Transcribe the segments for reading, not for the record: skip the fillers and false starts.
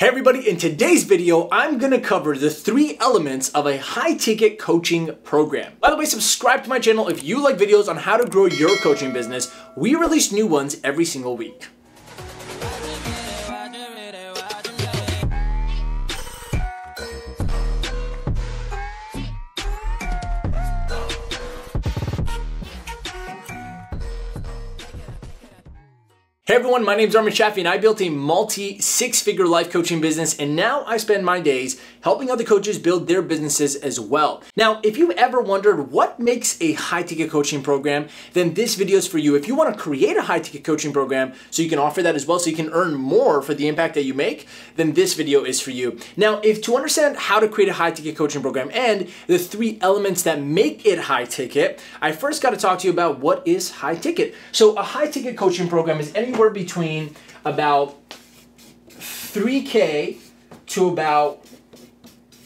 Hey everybody, in today's video, I'm gonna cover the 3 elements of a high-ticket coaching program. By the way, subscribe to my channel if you like videos on how to grow your coaching business. We release new ones every single week. Hey everyone, my name is Armin Shafee and I built a multi-six-figure life coaching business, and now I spend my days helping other coaches build their businesses as well. Now, if you ever wondered what makes a high-ticket coaching program, then this video is for you. If you want to create a high-ticket coaching program so you can offer that as well, so you can earn more for the impact that you make, then this video is for you. Now, if to understand how to create a high-ticket coaching program and the 3 elements that make it high-ticket, I first got to talk to you about what is high-ticket. So a high-ticket coaching program is anywhere between about $3K to about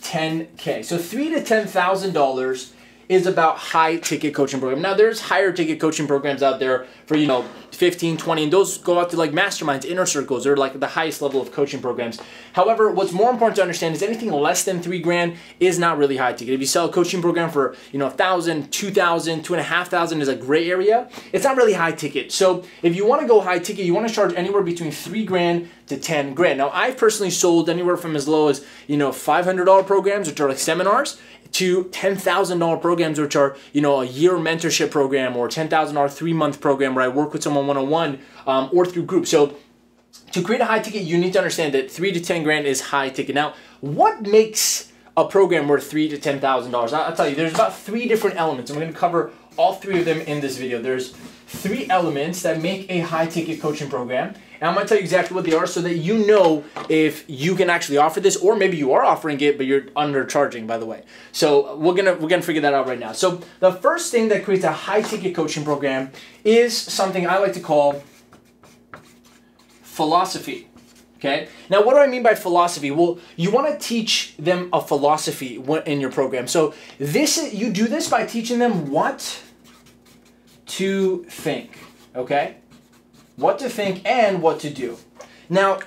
$10K. So $3,000 to $10,000 is about high ticket coaching program. Now there's higher ticket coaching programs out there for, you know, 15, 20, and those go out to like masterminds, inner circles. They're like the highest level of coaching programs. However, what's more important to understand is anything less than $3,000 is not really high ticket. If you sell a coaching program for, you know, $1,000, $2,000, $2,500 is a gray area, it's not really high ticket. So if you want to go high ticket, you want to charge anywhere between $3,000 to $10,000. Now I've personally sold anywhere from as low as, you know, $500 programs, which are like seminars, to $10,000 programs, which are, you know, a year mentorship program or $10,000 3-month program where I work with someone one-on-one or through groups. So to create a high ticket, you need to understand that $3,000 to $10,000 is high ticket. Now, what makes a program worth $3,000 to $10,000? I'll tell you, there's about 3 different elements, and we're gonna cover all 3 of them in this video. There's 3 elements that make a high ticket coaching program, and I'm gonna tell you exactly what they are so that you know if you can actually offer this, or maybe you are offering it but you're undercharging, by the way. So we're gonna figure that out right now. So the first thing that creates a high ticket coaching program is something I like to call philosophy. Okay. Now, what do I mean by philosophy? Well, you want to teach them a philosophy in your program. So you do this by teaching them what to think, okay? What to think and what to do. Now,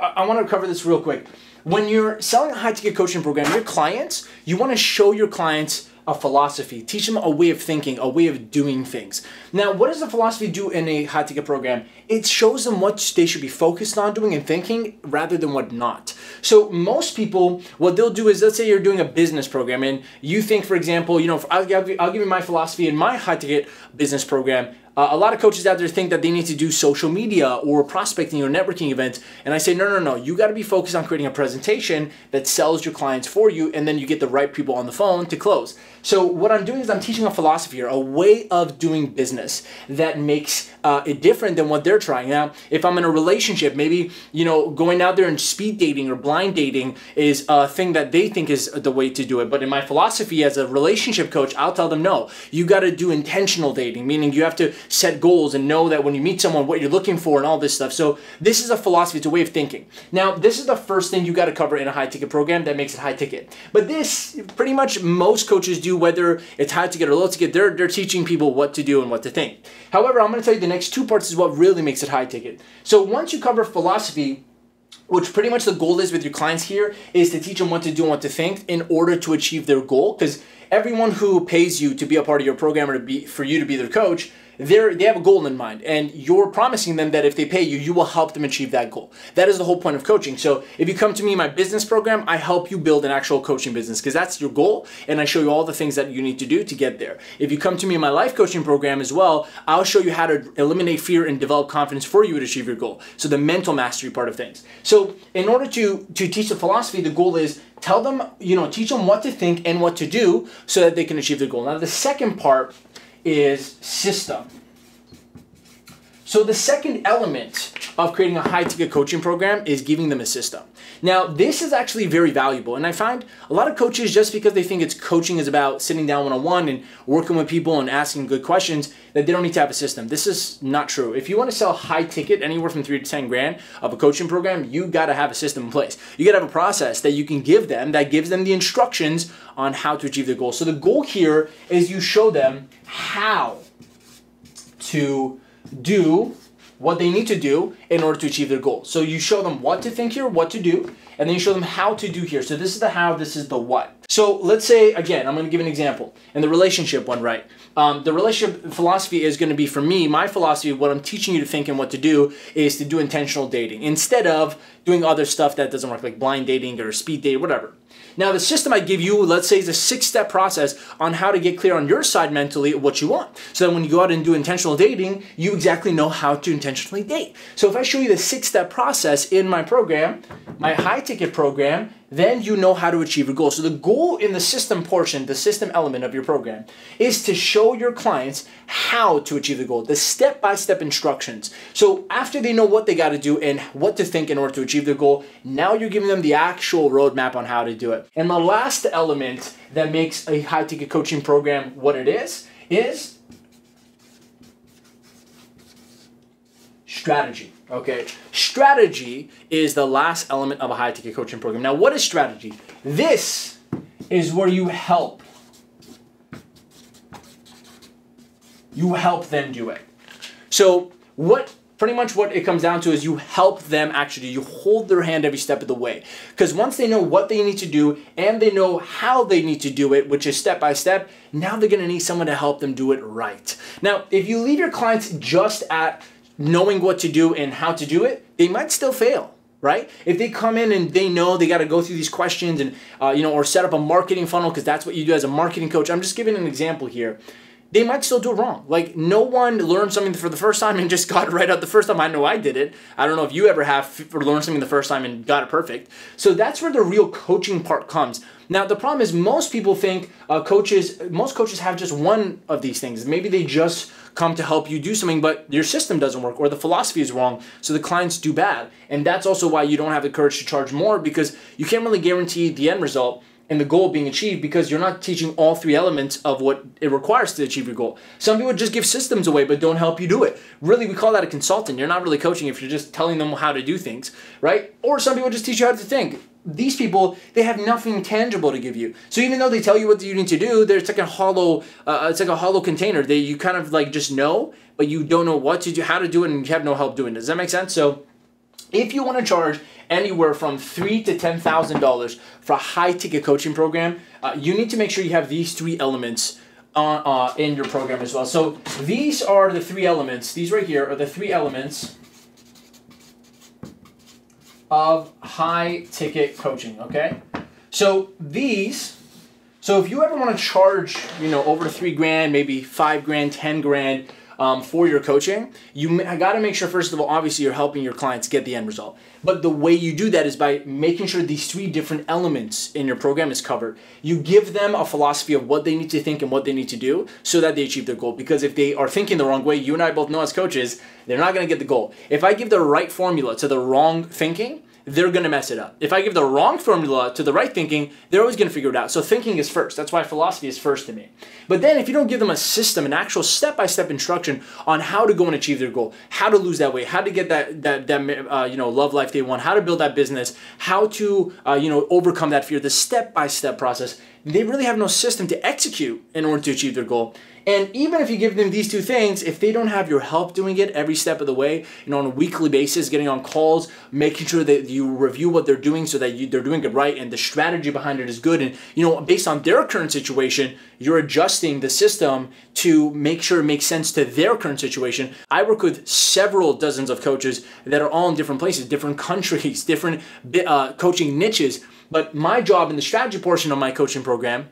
I want to cover this real quick. When you're selling a high-ticket coaching program, your clients, you want to show your clients a philosophy, teach them a way of thinking, a way of doing things. Now, what does the philosophy do in a high ticket program? It shows them what they should be focused on doing and thinking rather than what not. So most people, what they'll do is, let's say you're doing a business program and you think, for example, you know, I'll give you my philosophy in my high ticket business program. A lot of coaches out there think that they need to do social media or prospecting or networking events, and I say no, you got to be focused on creating a presentation that sells your clients for you, and then you get the right people on the phone to close. So what I'm doing is I'm teaching a philosophy or a way of doing business that makes it different than what they're trying. Now, if I'm in a relationship, maybe, you know, going out there and speed dating or blind dating is a thing that they think is the way to do it, but in my philosophy as a relationship coach, I'll tell them no, you got to do intentional dating, meaning you have to set goals and know that when you meet someone, what you're looking for and all this stuff. So this is a philosophy, it's a way of thinking. Now, this is the first thing you got to cover in a high ticket program that makes it high ticket. But this pretty much most coaches do, whether it's high ticket or low ticket, they're teaching people what to do and what to think. However, I'm going to tell you the next 2 parts is what really makes it high ticket. So once you cover philosophy, which pretty much the goal is with your clients here is to teach them what to do and what to think in order to achieve their goal, because everyone who pays you to be a part of your program or for you to be their coach, they have a goal in mind, and you're promising them that if they pay you, you will help them achieve that goal. That is the whole point of coaching. So if you come to me in my business program, I help you build an actual coaching business because that's your goal, and I show you all the things that you need to do to get there. If you come to me in my life coaching program as well, I'll show you how to eliminate fear and develop confidence for you to achieve your goal. So the mental mastery part of things. So in order to teach the philosophy, the goal is tell them, you know, teach them what to think and what to do so that they can achieve their goal. Now the second part is system. So the second element of creating a high ticket coaching program is giving them a system. Now this is actually very valuable, and I find a lot of coaches, just because they think it's coaching is about sitting down one-on-one and working with people and asking good questions, that they don't need to have a system. This is not true. If you want to sell high ticket anywhere from $3,000 to $10,000 of a coaching program, you got to have a system in place. You got to have a process that you can give them that gives them the instructions on how to achieve their goal. So the goal here is you show them how to do what they need to do in order to achieve their goal. So you show them what to think here, what to do, and then you show them how to do here. So this is the how, this is the what. So let's say, again, I'm going to give an example. And the relationship one, right? The relationship philosophy is going to be, for me, my philosophy of what I'm teaching you to think and what to do is to do intentional dating instead of doing other stuff that doesn't work, like blind dating or speed dating, whatever. Now, the system I give you, let's say, is a 6-step process on how to get clear on your side mentally what you want. So that when you go out and do intentional dating, you exactly know how to intentionally date. So if I show you the 6-step process in my program, my high-ticket program, then you know how to achieve your goal. So the goal in the system portion, the system element of your program, is to show your clients how to achieve the goal, the step-by-step instructions. So after they know what they got to do and what to think in order to achieve their goal, now you're giving them the actual roadmap on how to do it. And the last element that makes a high-ticket coaching program what it is strategy. Okay, strategy is the last element of a high-ticket coaching program. Now, what is strategy? This is where you help. You help them do it. So what pretty much what it comes down to is you help them actually. You hold their hand every step of the way. Because once they know what they need to do and they know how they need to do it, which is step by step, now they're going to need someone to help them do it right. Now, if you leave your clients just at knowing what to do and how to do it, they might still fail, right? If they come in and they know they got to go through these questions and, or set up a marketing funnel because that's what you do as a marketing coach. I'm just giving an example here. They might still do it wrong. Like, no one learned something for the first time and just got it right out the first time. I know I did it. I don't know if you ever have or learned something the first time and got it perfect. So that's where the real coaching part comes. Now, the problem is most people think most coaches have just one of these things. Maybe they just come to help you do something, but your system doesn't work or the philosophy is wrong, so the clients do bad. And that's also why you don't have the courage to charge more, because you can't really guarantee the end result and the goal being achieved because you're not teaching all three elements of what it requires to achieve your goal. Some people just give systems away but don't help you do it. Really, we call that a consultant. You're not really coaching if you're just telling them how to do things, right? Or some people just teach you how to think. These people, they have nothing tangible to give you. So even though they tell you what you need to do, it's like a hollow, container. You kind of like just know, but you don't know what to do, how to do it, and you have no help doing it. Does that make sense? So if you want to charge anywhere from $3,000 to $10,000 for a high-ticket coaching program, you need to make sure you have these three elements in your program as well. So these are the three elements. These right here are the three elements of high-ticket coaching, okay? So these, so if you ever want to charge, over $3,000, maybe $5,000, $10,000, for your coaching, you got to make sure, first of all, obviously you're helping your clients get the end result. But the way you do that is by making sure these three different elements in your program is covered. You give them a philosophy of what they need to think and what they need to do so that they achieve their goal. Because if they are thinking the wrong way, you and I both know as coaches, they're not going to get the goal. If I give the right formula to the wrong thinking, they're going to mess it up. If I give the wrong formula to the right thinking, they're always going to figure it out. So thinking is first. That's why philosophy is first to me. But then if you don't give them a system, an actual step-by-step instruction on how to go and achieve their goal, how to lose that weight, how to get that love life they want, how to build that business, how to overcome that fear, the step-by-step process, they really have no system to execute in order to achieve their goal. And even if you give them these two things, if they don't have your help doing it every step of the way, on a weekly basis, getting on calls, making sure that you review what they're doing so that they're doing it right and the strategy behind it is good, and based on their current situation, you're adjusting the system to make sure it makes sense to their current situation. I work with several dozens of coaches that are all in different places, different countries, different coaching niches, but my job in the strategy portion of my coaching program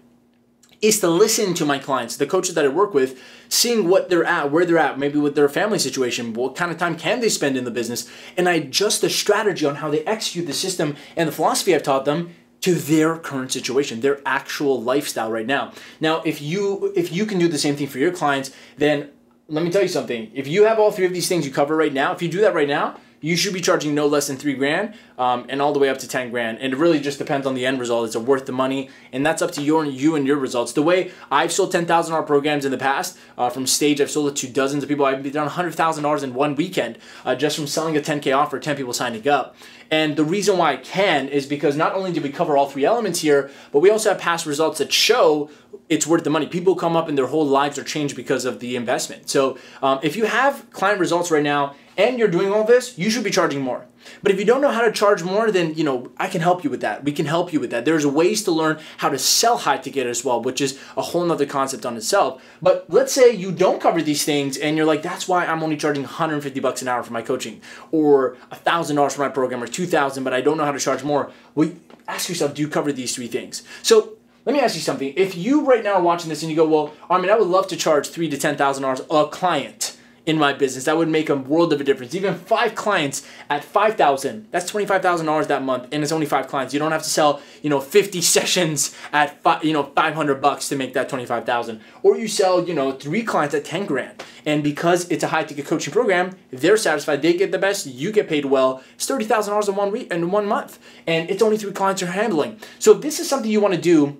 is to listen to my clients, the coaches that I work with, seeing what they're at, where they're at, maybe with their family situation, what kind of time can they spend in the business, and I adjust the strategy on how they execute the system and the philosophy I've taught them to their current situation, their actual lifestyle right now. Now, if you can do the same thing for your clients, then let me tell you something. If you have all three of these things you cover right now, if you do that right now, you should be charging no less than $3,000 and all the way up to $10,000. And it really just depends on the end result. Is it worth the money? And that's up to you and your results. The way I've sold $10,000 programs in the past, from Stage, I've sold it to dozens of people. I've done $100,000 in one weekend just from selling a $10,000 offer, 10 people signing up. And the reason why I can is because not only do we cover all three elements here, but we also have past results that show it's worth the money. People come up and their whole lives are changed because of the investment. So if you have client results right now and you're doing all this, you should be charging more. But if you don't know how to charge more, then, you know, I can help you with that. We can help you with that. There's ways to learn how to sell high ticket as well, which is a whole nother concept on itself. But let's say you don't cover these things and you're like, that's why I'm only charging $150 an hour for my coaching, or $1,000 for my program, or $2,000, but I don't know how to charge more. Well, ask yourself, do you cover these three things? So let me ask you something. If you right now are watching this and you go, well, Armin, I would love to charge $3,000 to $10,000 a client in my business. That would make a world of a difference. Even 5 clients at $5,000, that's $25,000 that month, and it's only 5 clients. You don't have to sell, 50 sessions at $500 to make that $25,000. Or you sell, 3 clients at $10,000. And because it's a high ticket coaching program, they're satisfied. They get the best. You get paid well. It's $30,000 in 1 week and 1 month, and it's only 3 clients you're handling. So if this is something you want to do,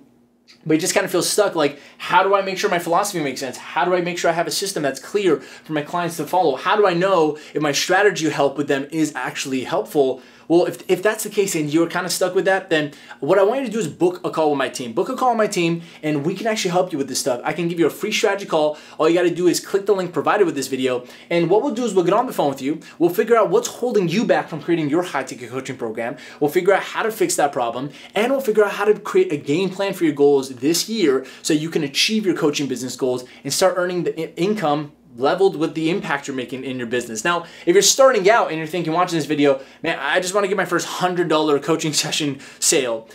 but you just kind of feel stuck, like, how do I make sure my philosophy makes sense? How do I make sure I have a system that's clear for my clients to follow? How do I know if my strategy help with them is actually helpful? Well, if that's the case and you're kind of stuck with that, then what I want you to do is book a call with my team. Book a call with my team, and we can actually help you with this stuff. I can give you a free strategy call. All you got to do is click the link provided with this video, and what we'll do is we'll get on the phone with you. We'll figure out what's holding you back from creating your high-ticket coaching program. We'll figure out how to fix that problem, and we'll figure out how to create a game plan for your goals this year so you can achieve your coaching business goals and start earning the income leveled with the impact you're making in your business. Now, if you're starting out and you're thinking, watching this video, man, I just want to get my first $100 coaching session sale.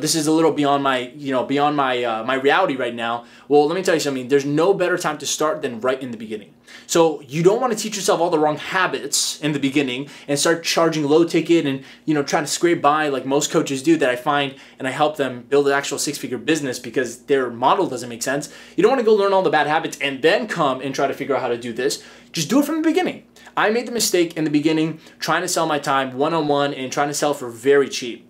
This is a little beyond my, beyond my my reality right now. Well, let me tell you something. There's no better time to start than right in the beginning. So you don't want to teach yourself all the wrong habits in the beginning and start charging low ticket and trying to scrape by like most coaches do that I find, and I help them build an actual 6-figure business because their model doesn't make sense. You don't want to go learn all the bad habits and then come and try to figure out how to do this. Just do it from the beginning. I made the mistake in the beginning trying to sell my time one-on-one and trying to sell for very cheap.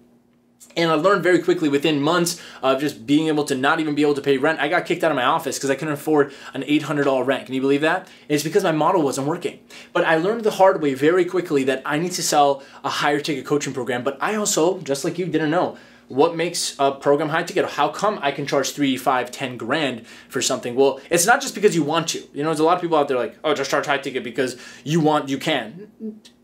And I learned very quickly within months of just being able to not even be able to pay rent. I got kicked out of my office because I couldn't afford an $800 rent. Can you believe that? It's because my model wasn't working. But I learned the hard way very quickly that I need to sell a higher ticket coaching program. But I also, just like you, didn't know what makes a program high ticket. How come I can charge $3, $5, $10,000 for something? Well, it's not just because you want to. There's a lot of people out there like, oh, just charge high ticket because you want, you can.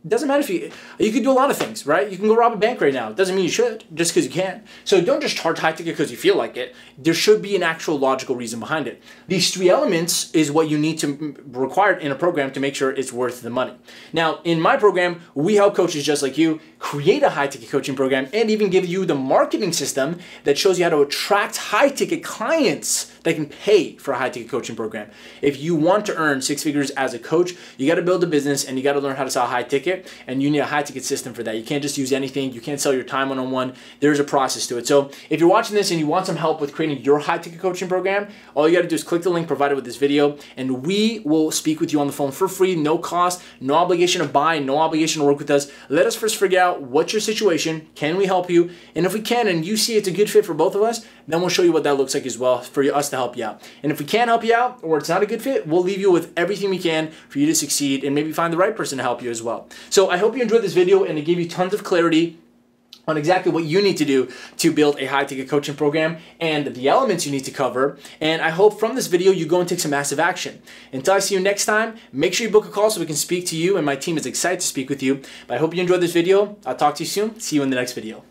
It doesn't matter if you could do a lot of things, right? You can go rob a bank right now. It doesn't mean you should, just because you can. So don't just charge high ticket because you feel like it. There should be an actual logical reason behind it. These 3 elements is what you need to require in a program to make sure it's worth the money. Now, in my program, we help coaches just like you create a high ticket coaching program and even give you the marketing system that shows you how to attract high ticket clients that can pay for a high ticket coaching program. If you want to earn 6 figures as a coach, you got to build a business and you got to learn how to sell high ticket. And you need a high ticket system for that. You can't just use anything. You can't sell your time one-on-one. There's a process to it. So if you're watching this and you want some help with creating your high ticket coaching program, all you got to do is click the link provided with this video, and we will speak with you on the phone for free, no cost, no obligation to buy, no obligation to work with us. Let us first figure out what's your situation. Can we help you? And if we can, and you see it's a good fit for both of us, then we'll show you what that looks like as well for us to help you out. And if we can't help you out or it's not a good fit, we'll leave you with everything we can for you to succeed and maybe find the right person to help you as well. So I hope you enjoyed this video and it gave you tons of clarity on exactly what you need to do to build a high-ticket coaching program and the elements you need to cover. And I hope from this video you go and take some massive action. Until I see you next time, make sure you book a call so we can speak to you, and my team is excited to speak with you. But I hope you enjoyed this video. I'll talk to you soon. See you in the next video.